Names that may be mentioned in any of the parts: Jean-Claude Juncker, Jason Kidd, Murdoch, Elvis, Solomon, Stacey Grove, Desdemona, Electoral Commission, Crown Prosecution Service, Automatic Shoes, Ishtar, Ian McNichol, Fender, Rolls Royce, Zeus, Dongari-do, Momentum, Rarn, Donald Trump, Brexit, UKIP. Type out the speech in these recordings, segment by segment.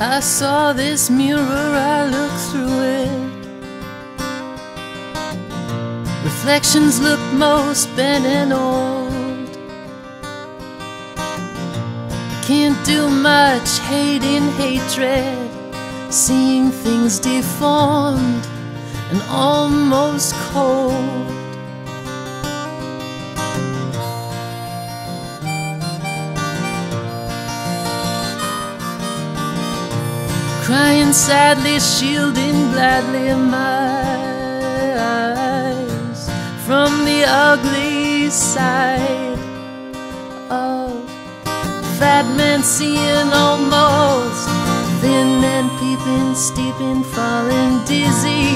I saw this mirror, I looked through it. Reflections look most bent and old. Can't do much hating hatred, seeing things deformed and almost cold. Crying sadly, shielding gladly my eyes from the ugly side of fat men, seeing almost thin men, peeping, steeping, falling dizzy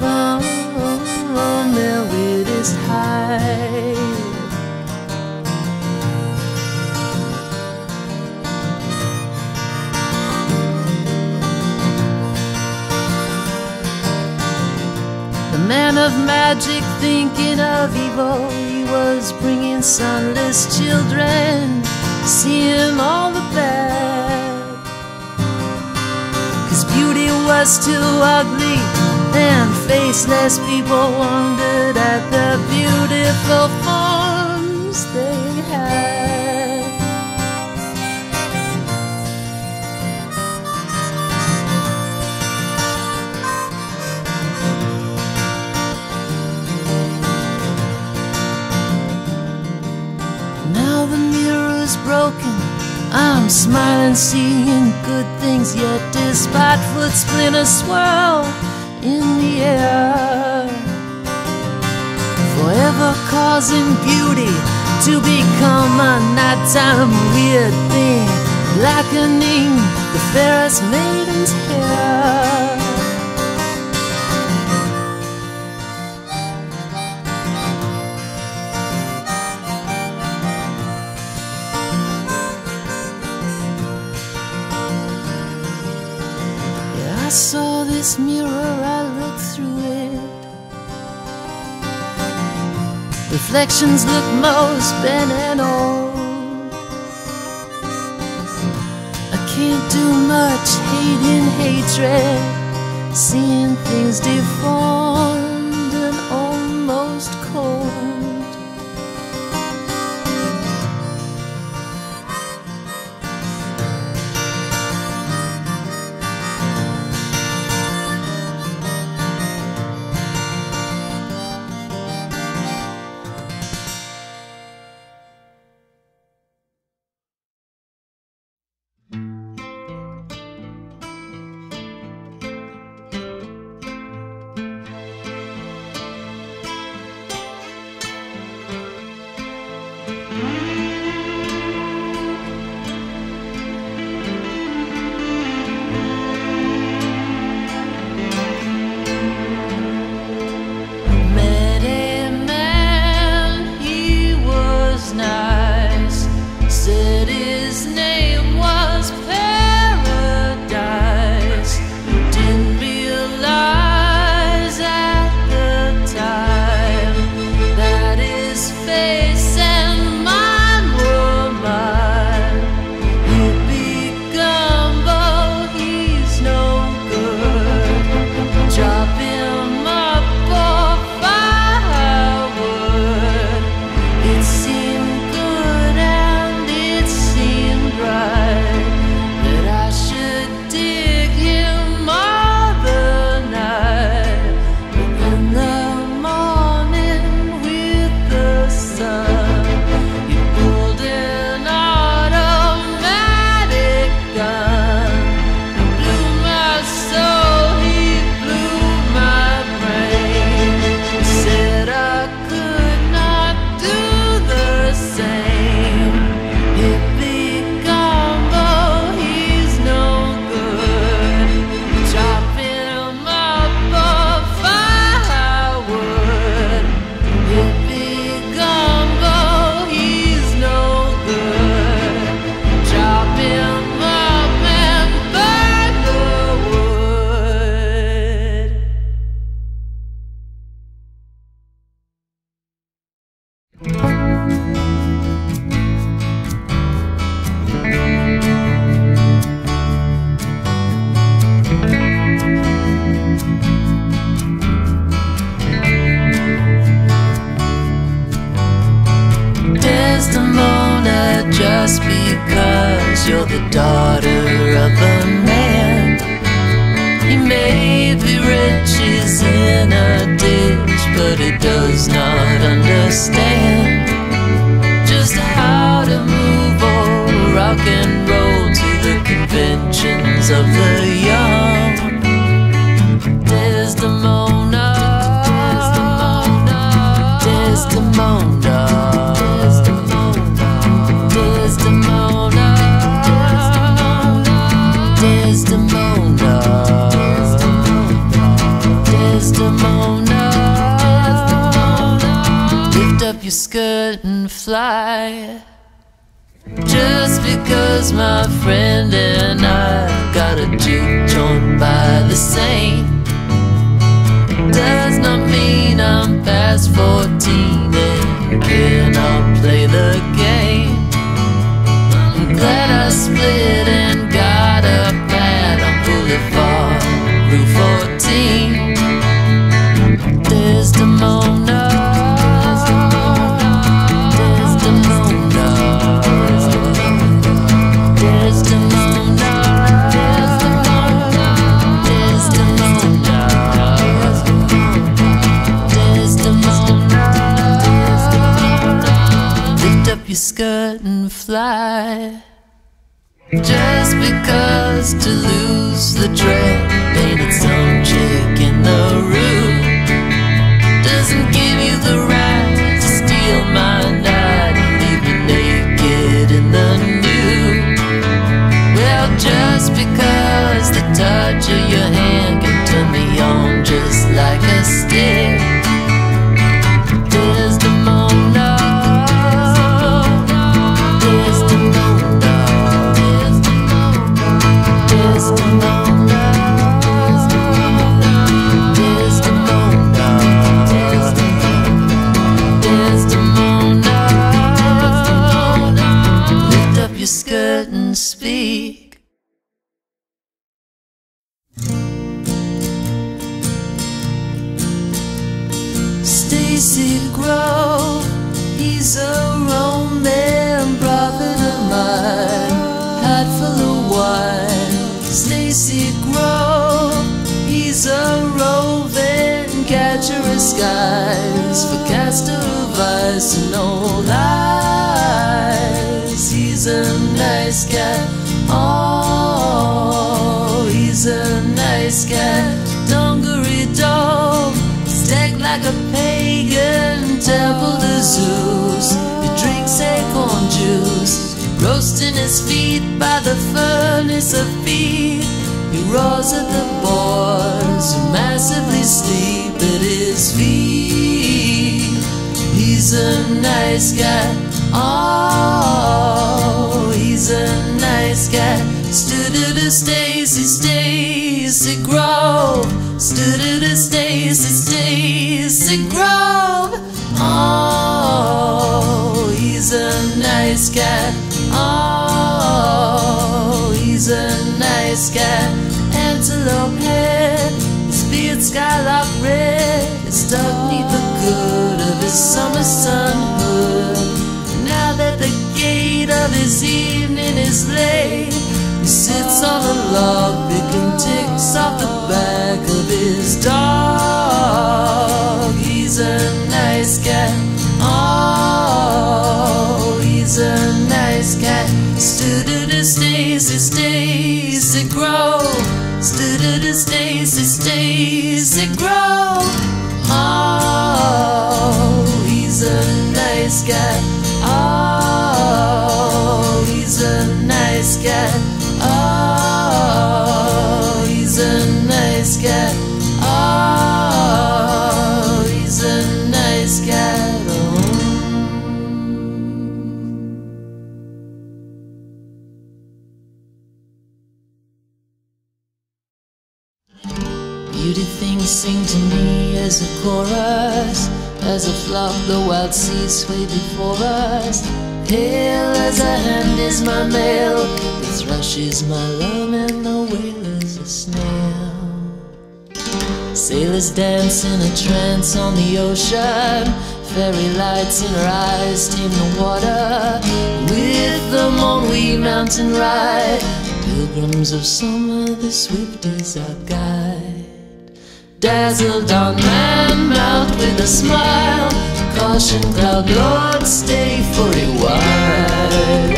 from their weirdest height. Man of magic thinking of evil, he was bringing sunless children, seeing all the bad. Cause beauty was too ugly, and faceless people wondered at the beautiful forms they had. Broken, I'm smiling, seeing good things, yet despite foot splinters swirl in the air, forever causing beauty to become a nighttime weird thing, blackening the fairest maiden's hair. I saw this mirror, I looked through it. Reflections look most bent and old. I can't do much hating hatred, seeing things deformed and almost cold. It seemed good and it seemed right. just because you're the daughter of a man. He may be riches in a dish, but he does not understand just how to move or rock and roll to the conventions of the young. Desdemona, Desdemona, Desdemona, lift up your skirt and fly. Just because my friend and I got a juke joint by the saint does not mean I'm past 14 and cannot play the game. I'm glad I split and got a pad on Boulevard Rue 14. Desdemona, Desdemona, Desdemona, Desdemona, Desdemona, lift up your skirt and fly. Just because to lose the dread painted some chick in the room doesn't give you the right to steal my night and leave me naked in the nude. Well, just because the touch of your hand can turn me on just like a stick. Desdemona, Desdemona, Desdemona, and speak. Stacey Grove, he's a Roman prophet of mine, hat full of wine. Stacey Grove, he's a roving catcher of skies, forecaster of ice and old lies. He's a nice guy, oh, he's a nice guy. Dongari-do, stacked like a pagan temple to Zeus. He drinks acorn juice, roasting his feet by the furnace of feet. He roars at the boys who massively sleep at his feet. He's a nice guy, oh, he's a nice guy. Stood-a-da Stacey, Stacey Grove. Stood-a-da Stacey, Stacey Grove. Oh, he's a nice guy, oh, he's a nice guy. Antelope head, his beard skylark red, it's dark neath the good of his summer sun hood. Of his evening is late, he sits on a log picking ticks off the back of his dog. He's a nice guy, oh, he's a nice guy. Stood-a-da Stacey, Stacey Grove. Stood-a-da Stacey, Stacey Grove. Oh, he's a nice guy, oh, he's a nice guy, oh, he's a nice guy, oh, he's a nice guy. Oh. Beauty things sing to me as a chorus, as a flock the wild seas sway before us. Pale as a hand is my mail, the thrush is my love, and the whale is a snail. Sailors dance in a trance on the ocean, fairy lights in her eyes, tame the water. With them on we mountain ride, pilgrims of summer, the swift is our guide. Dazzled on man mouth with a smile, caution cloud lord, stay for a while.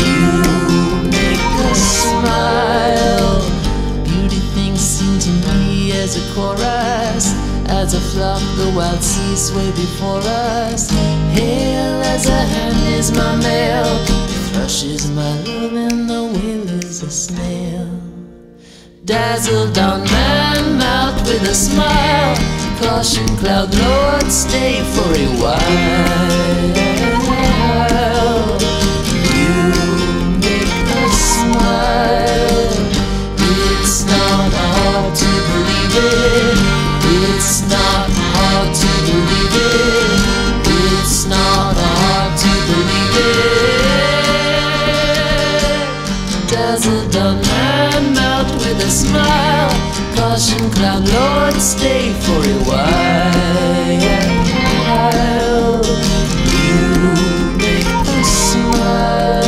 You make us smile. Beauty things seem to me as a chorus, as a flock the wild sea sway before us. Hail as a hand is my mail, thrush is my love and the whale is a snail. Dazzled on man mouth with a smile, caution cloud lord, stay for a while. You make us smile. It's not hard to believe it. It's not hard to believe it. It's not hard to believe it. Dazzled on man mouth with a smile, caution cloud lord, stay for a while. You make us smile.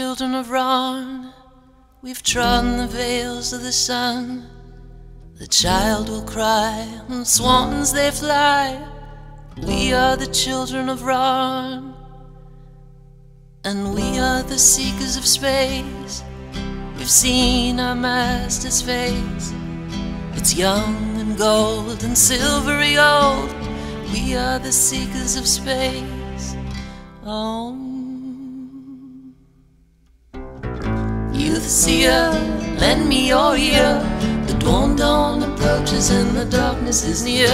Children of Rarn, we've trodden the veils of the sun. The child will cry, and swans they fly. We are the children of Rarn, and we are the seekers of space. We've seen our master's face. It's young and gold and silvery old. We are the seekers of space. Oh. Youth seer, lend me your ear. The dawn approaches and the darkness is near.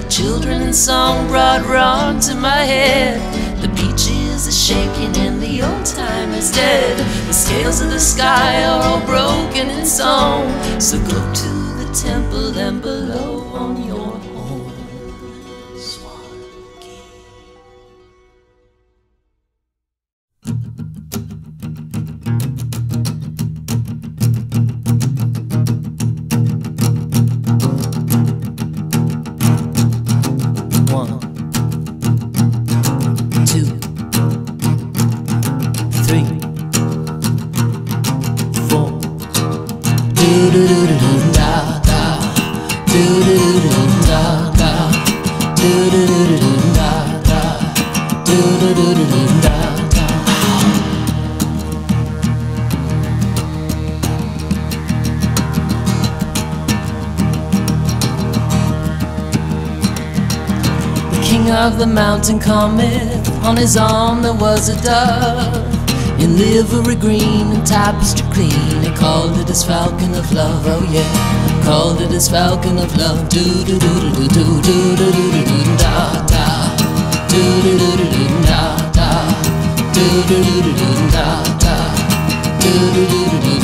The children in song brought wrong to my head. The beaches are shaking and the old time is dead. The scales of the sky are all broken in song. So go to the temple and below on your own. Swan key. Of the mountain cometh, on his arm there was a dove, in livery green and tapestry clean. They called it his falcon of love, oh yeah, called it his falcon of love. Do do do do do do do do do do da da, do do do do da da, do do do do da da, do do do do da.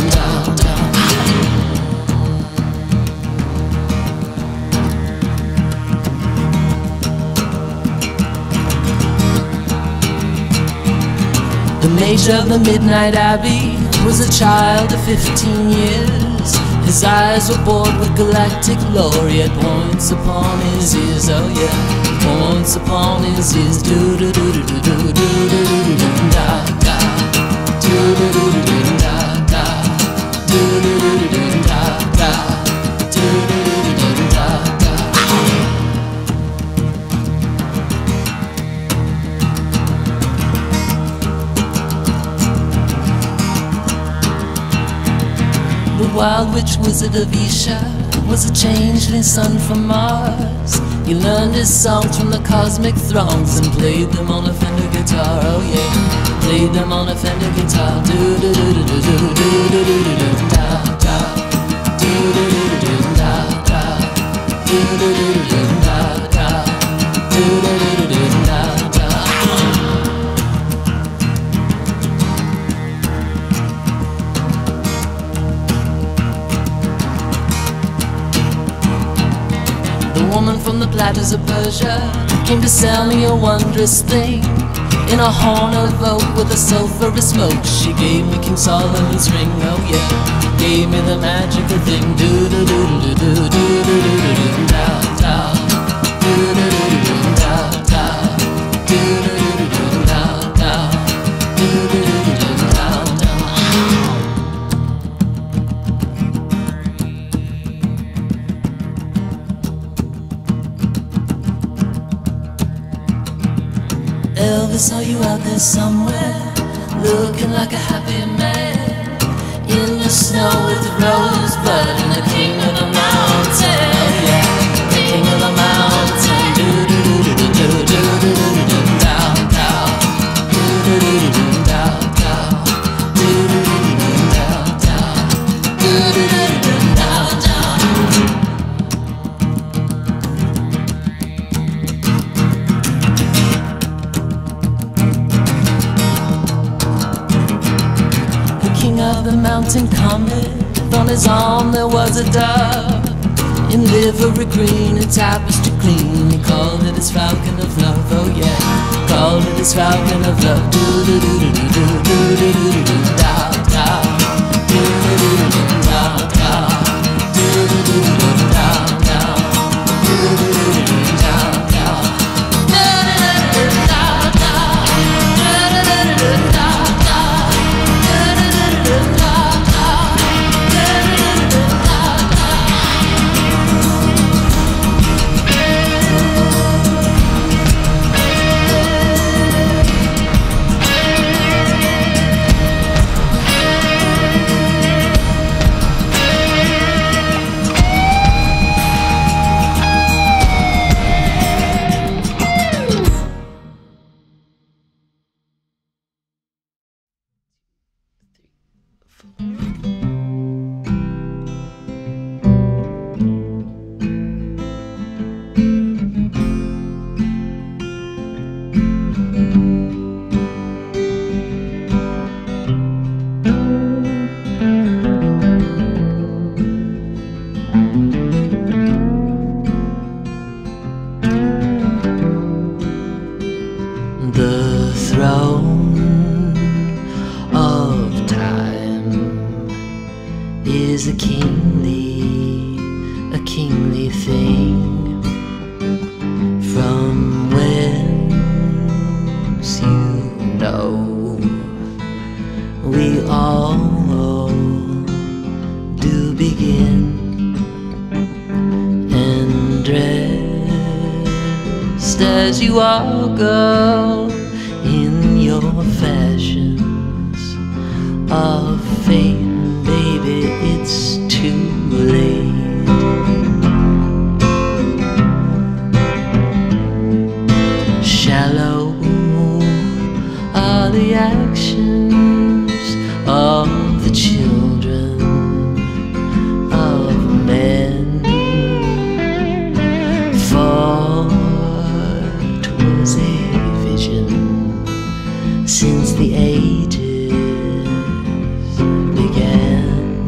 The mage of the Midnight Abbey was a child of 15 years. His eyes were bored with galactic lore, yet once upon his ears, oh yeah, once upon his ears. Do do do do do do do do do da da, do do do do da da, do do do do da da, do do do do da. The wild witch wizard of Ishtar was a changeling son from Mars. He learned his songs from the cosmic throngs and played them on a Fender guitar, oh yeah, played them on a Fender guitar. Do do do do do do do do do do da da, do do do do da da, do do do do da da, do do do do da da. A woman from the platters of Persia came to sell me a wondrous thing. In a horn of oak with a sulphurous smoke, she gave me King Solomon's ring, oh yeah, gave me the magical thing. Do do do do do do do do do da da, do do do do da da, do do do do da da, do do do do da. Elvis, are you out there somewhere, looking like a happy man, in the snow with rose blood and the king of the mountain, oh yeah, king of the mountain. Do do do do do do do do da da, do do do do da da, do do do do da da, do do do do da da. The mountain cometh, on his arm there was a dove, in livery green and tapestry clean. He called it his falcon of love, oh yeah, called it his falcon of love. Do do do do do do do do do da da, do do do do da da, do do do do da da, do do do do da da, da da da da da, da da da da. We all do begin, and dressed as you are, girl, in your fashions of fame. Baby, it's too late. Shallow are the actions of the children of men, for 'twas a vision since the ages began,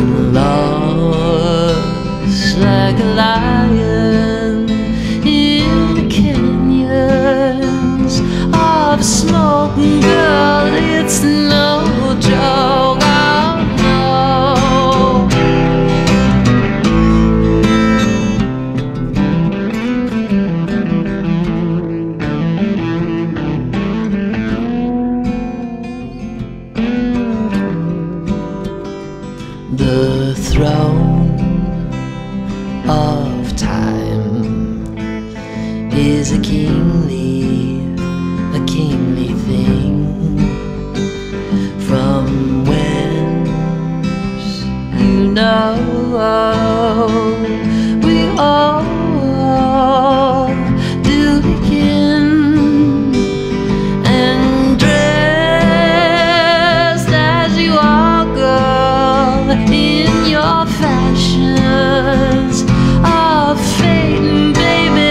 and lost like a lion in the canyons of smoke. Girl, it's no joke. The throne of time is a kingly thing, from whence you know we all do begin, and dressed as you are, girl, in your fashions of fate. And baby,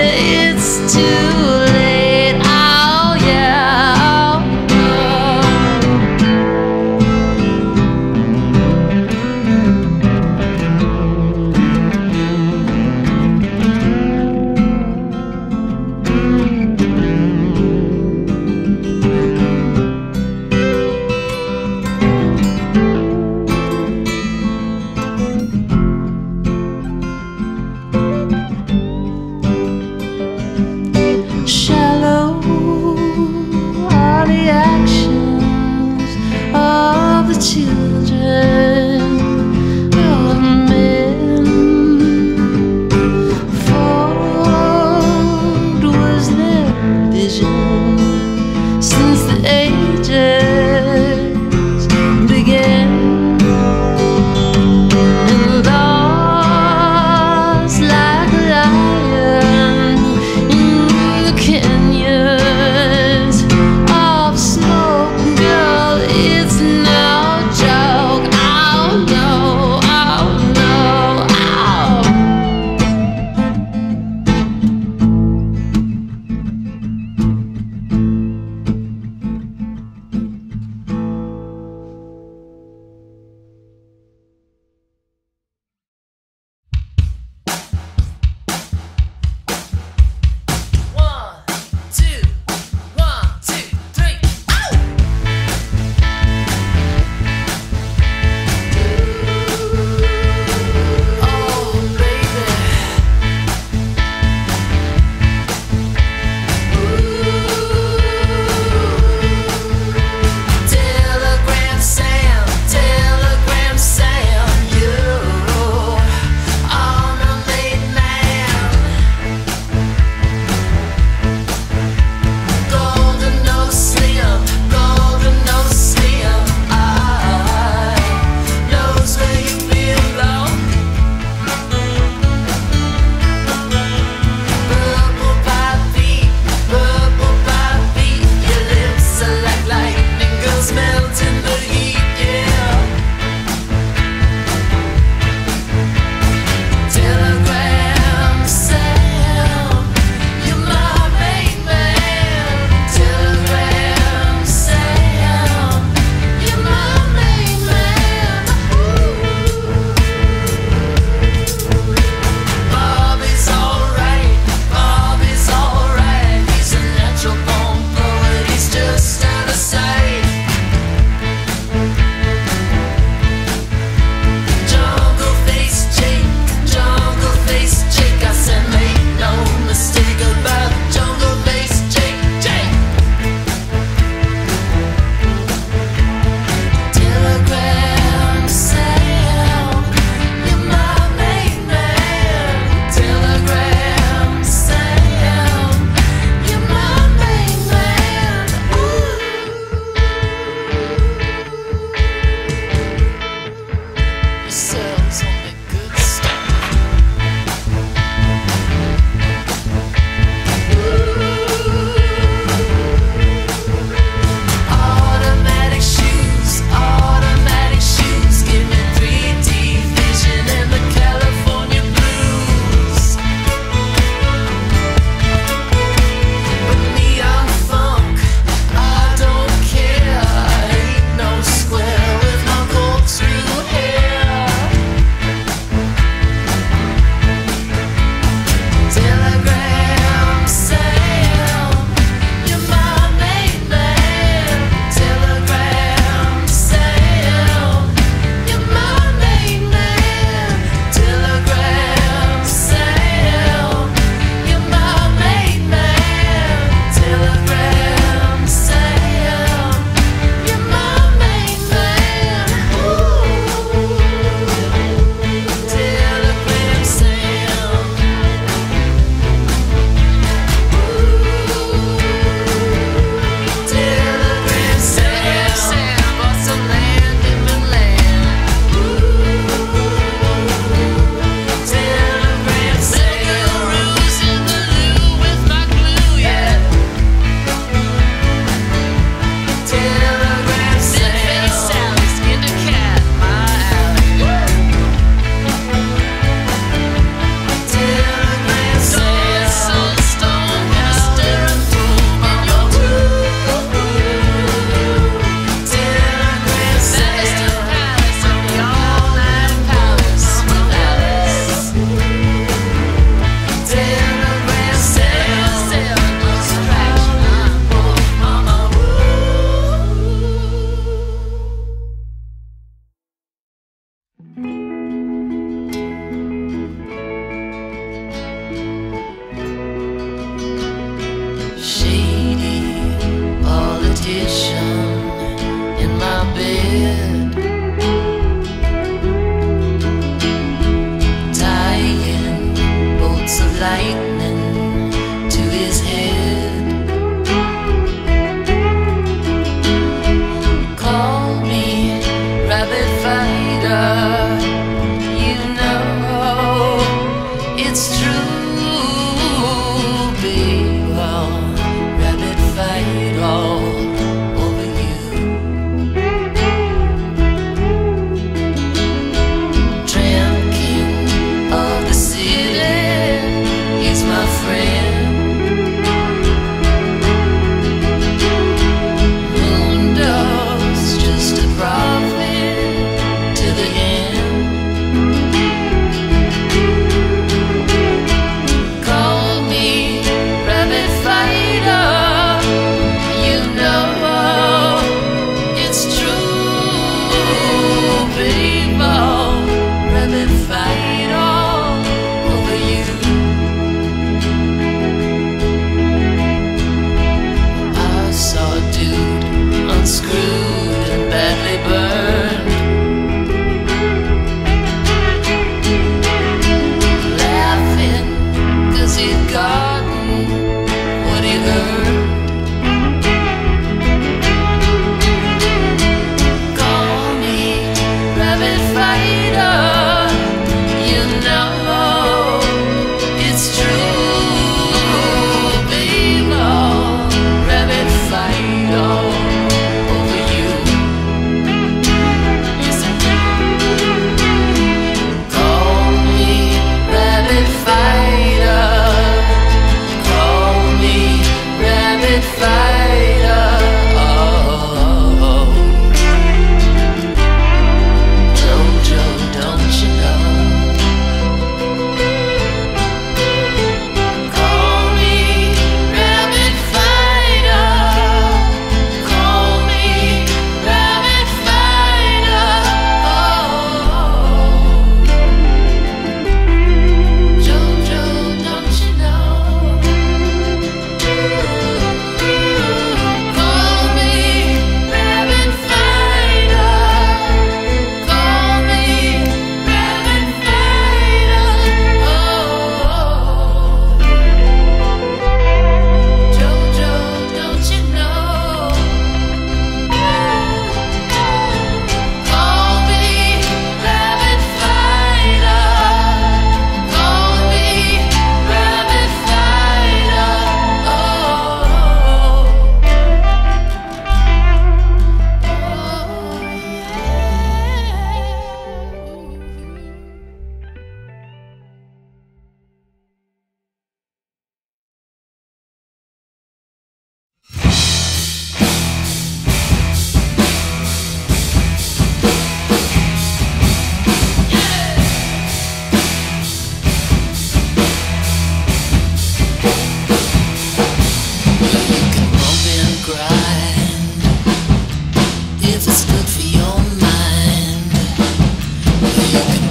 it's too late. Oh yeah, oh no. yourselves on the good stuff. Automatic shoes, giving 3D vision and the California blues. With neon funk, I don't care. I ain't no square.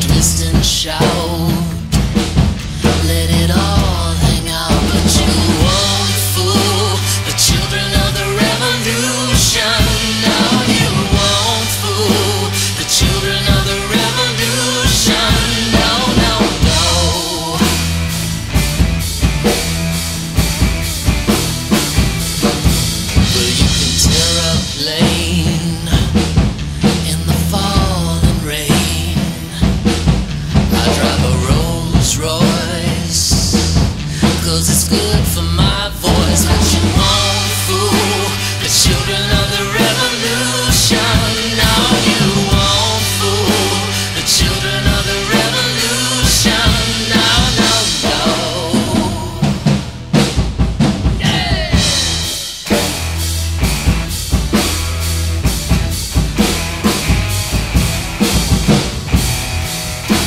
twist and shout, let it all hang out. But you won't fool the children of the revolution. No, you won't fool the children of the revolution. No, no, no. Well, you can tear a plane in the falling rain. I drive a Rolls Royce, 'cause it's good for my voice. But you won't fool the children of the revolution. No, you won't fool the children of the revolution. No, no, no. Yeah. But you won't fool the children of the revolution. No, you won't fool the children of the revolution. No, you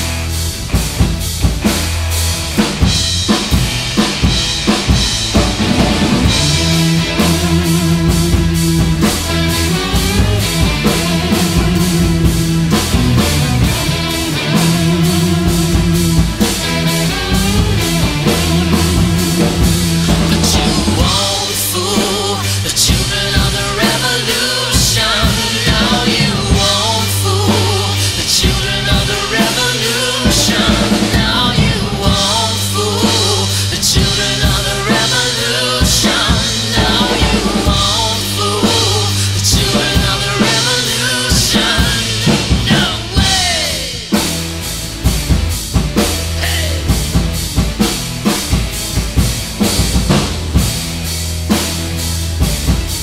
won't fool the children of the revolution. No, you won't fool the children of the revolution. No way. All alone I sit at home with my chrome guitar.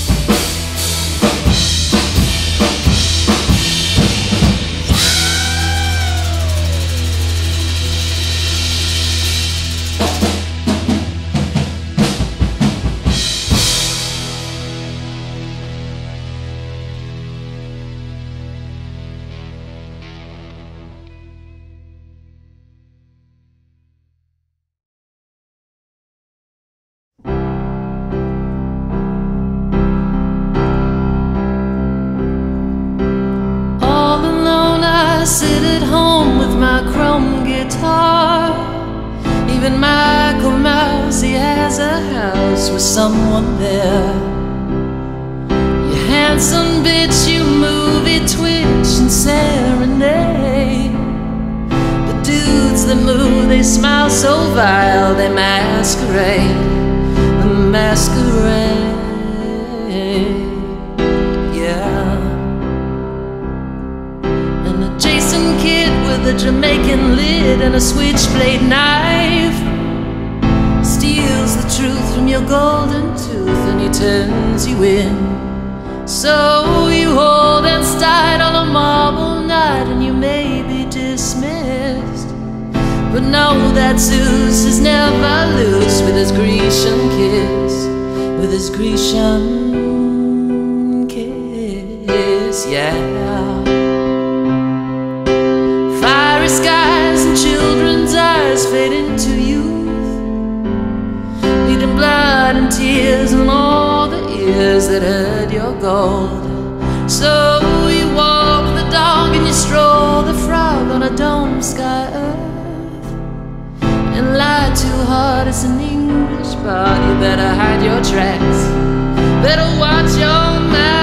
Even Michael Mouse, he has a house with someone there. You handsome bitch, you movie twitch and serenade. The dudes that move, they smile so vile, they masquerade, the masquerade. Jason Kidd with a Jamaican lid and a switchblade knife steals the truth from your golden tooth and he turns you in. So you hold and stide on a marble night and you may be dismissed, but know that Zeus is never loose with his Grecian kiss, with his Grecian kiss, yeah. Skies and children's eyes fade into youth, bleeding blood and tears and all the ears that heard your gold. So you walk the dog and you stroll the frog on a dome sky earth, and lie too hard, it's an English bar. You better hide your tracks, better watch your mouth.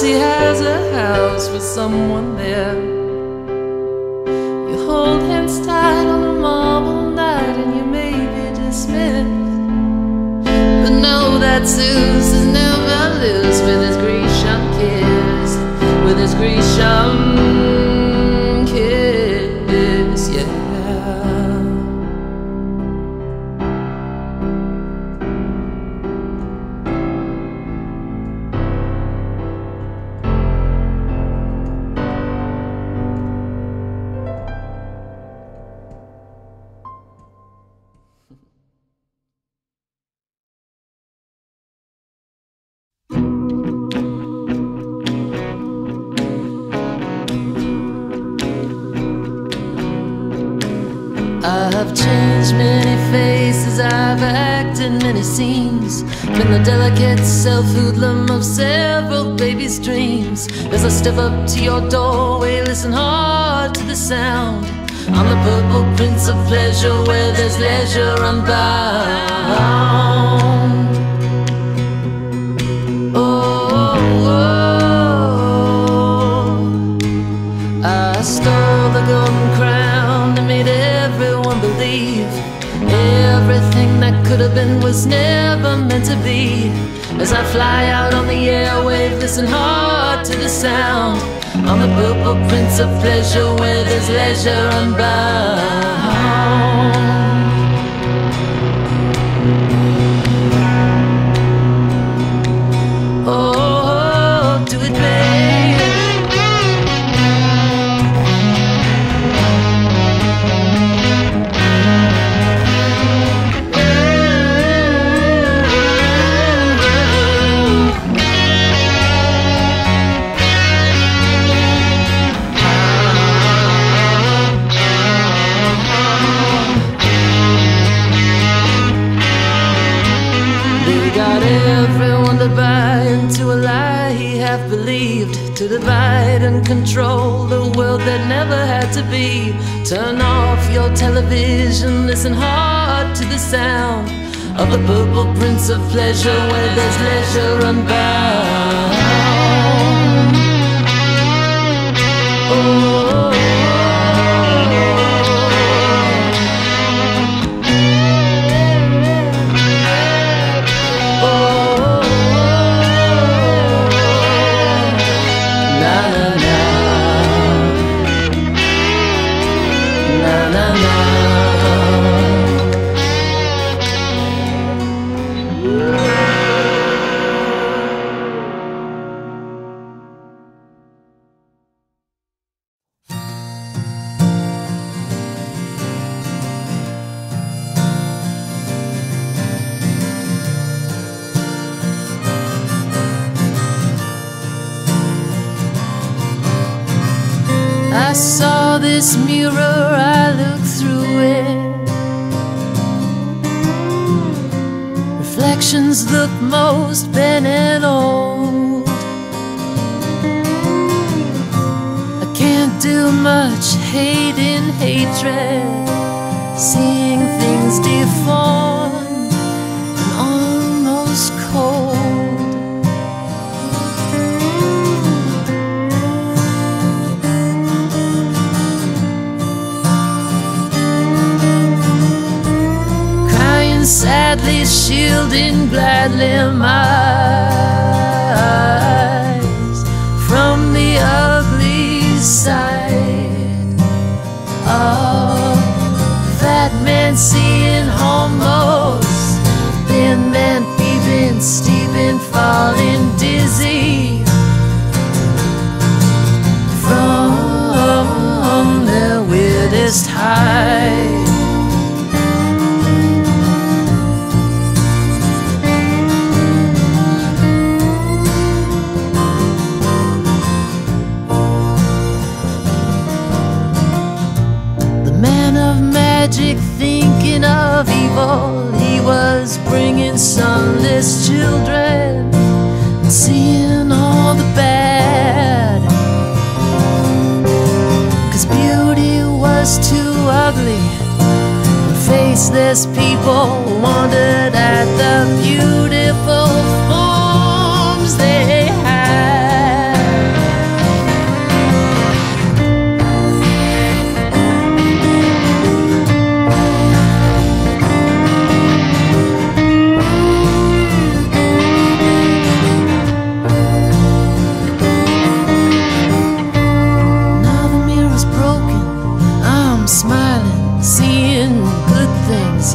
He has a house with someone there. You hold hands tight on a marble night and you may be dismissed, but know that Zeus is never loose with his Grecian kiss, with his Grecian kiss, yeah. I've changed many faces, I've acted many scenes, been the delicate self-hoodlum of several babies' dreams. As I step up to your doorway, listen hard to the sound. I'm the purple prince of pleasure, where there's leisure I'm bound. I stole the golden crown and made everyone believe everything that could have been was never meant to be. As I fly out on the airwave, listen hard to the sound. I'm the purple prince of pleasure, where there's leisure unbound. To divide and control the world that never had to be. Turn off your television, listen hard to the sound of the purple prince of pleasure, where there's leisure unbound. Oh, this mirror, I look through it. Reflections look most bent and old. I can't do much hating hatred, seeing things deformed and almost cold. Sadly shielding gladly my eyes from the ugly side of that man, seeing homos, thin man, thieving, steeping, falling dizzy from their weirdest height. Thinking of evil, he was bringing sunless children and seeing all the bad, 'cause beauty was too ugly and faceless people wondered at the beautiful forms they had.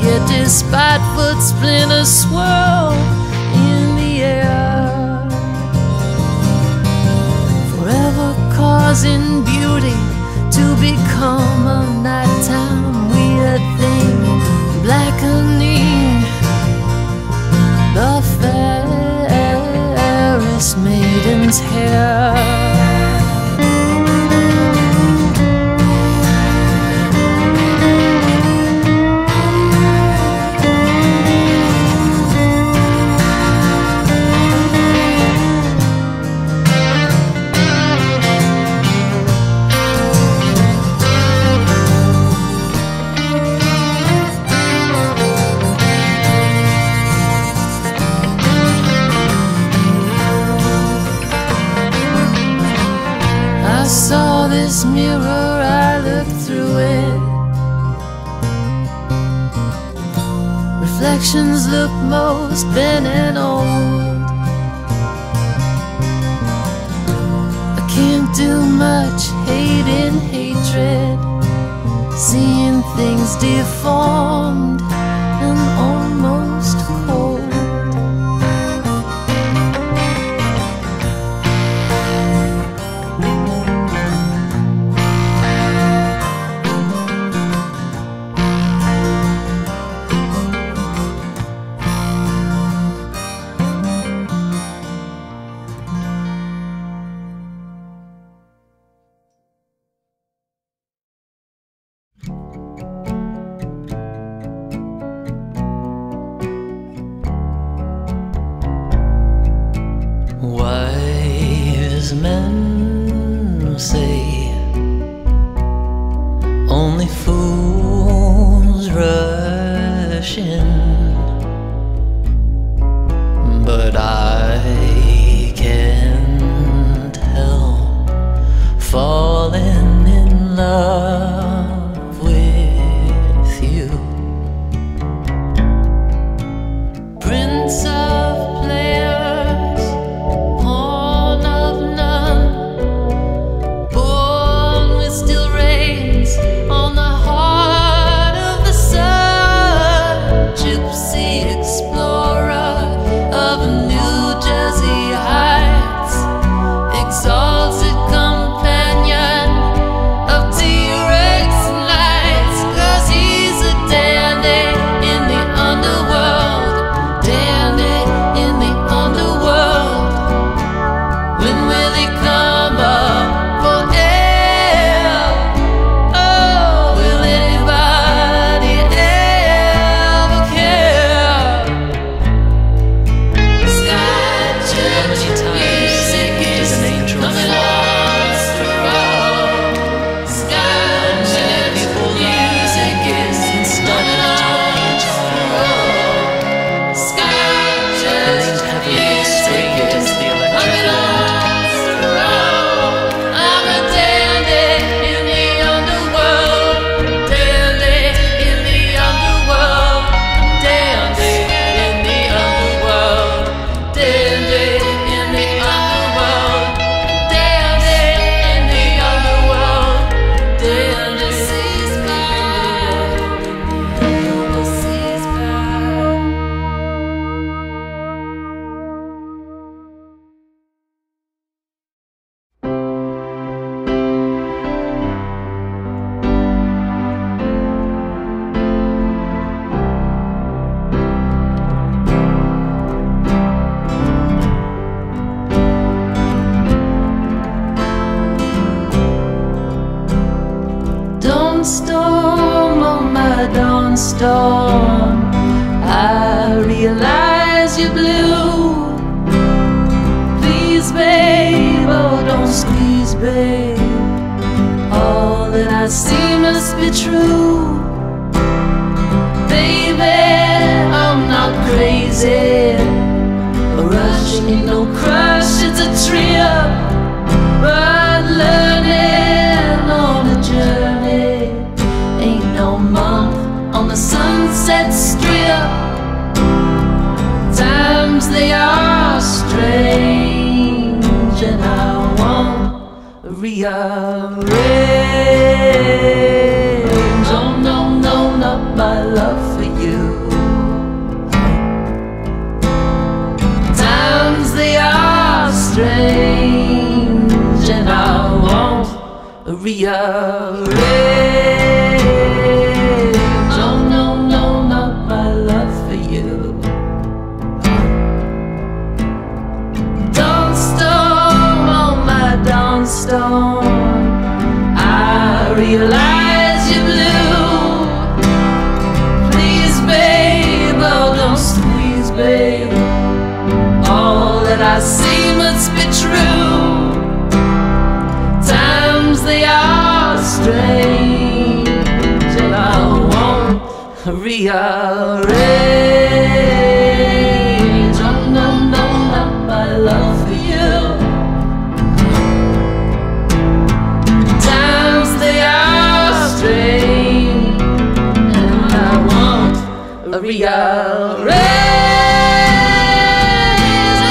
Yet despite foot splinters swirl in the air, forever causing beauty to become a nighttime weird thing, blackening the fairest maiden's hair. this mirror, I look through it. Reflections look most bent and old. I can't do much hating hatred, seeing things deformed and almost cold. Men say only fools rush in, but I can't help falling in love with you, Prince of Players. Storm, I realize you're blue. Please, babe, oh, don't squeeze, babe. All that I see must be true. Baby, I'm not crazy. A rush ain't no crush, it's a trip. But learning on a journey, ain't no month on the Sunset Strip. Times they are strange, and I want rearrange. Oh no, no, not my love for you. Times they are strange, and I want rearrange. I realize you're blue. Please, babe, oh, don't squeeze, babe. All that I see must be true. Times they are strange, and I won't rearrange. Oh, no, no, not my love for you. shall raise.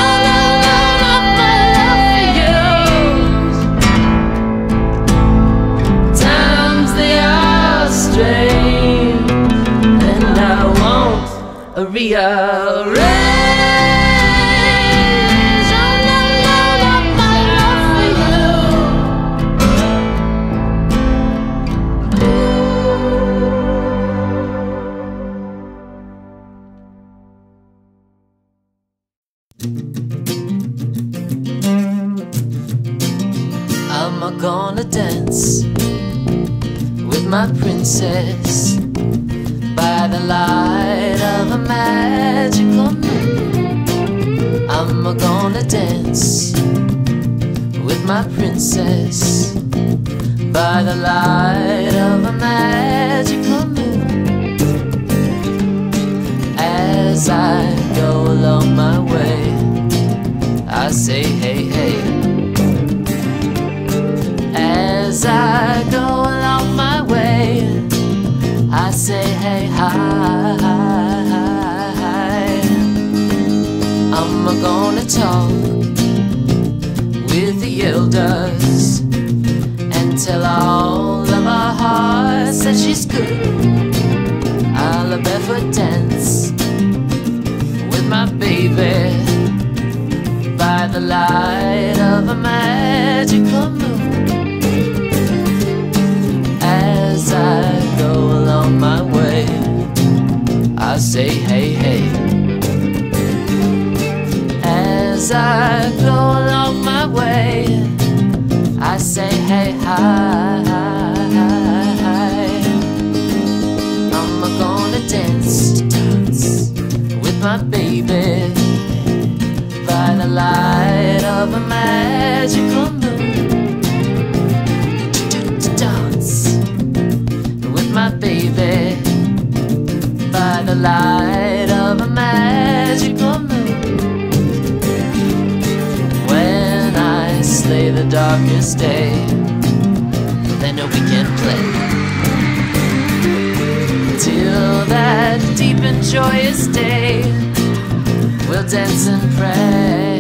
Oh no, no, not my love for you. Times they are strange, and I want a real rain. I'm gonna dance with my princess by the light of a magical moon. I'm gonna dance with my princess by the light of a magical moon. As I go along my way, I say hey, hey. As I go along my way, I say hey, hi, hi, hi. I'm gonna talk with the elders and tell all of our hearts that she's good. I'll barefoot dance with my baby by the light of a magical moon. As I go along my way, I say hey, hey. As I go along my way, I say hey, hi, hi, hi. I'm gonna dance with my baby by the light of a magical moon. Baby, by the light of a magical moon. When I slay the darkest day, then we can play. Till that deep and joyous day, we'll dance and pray.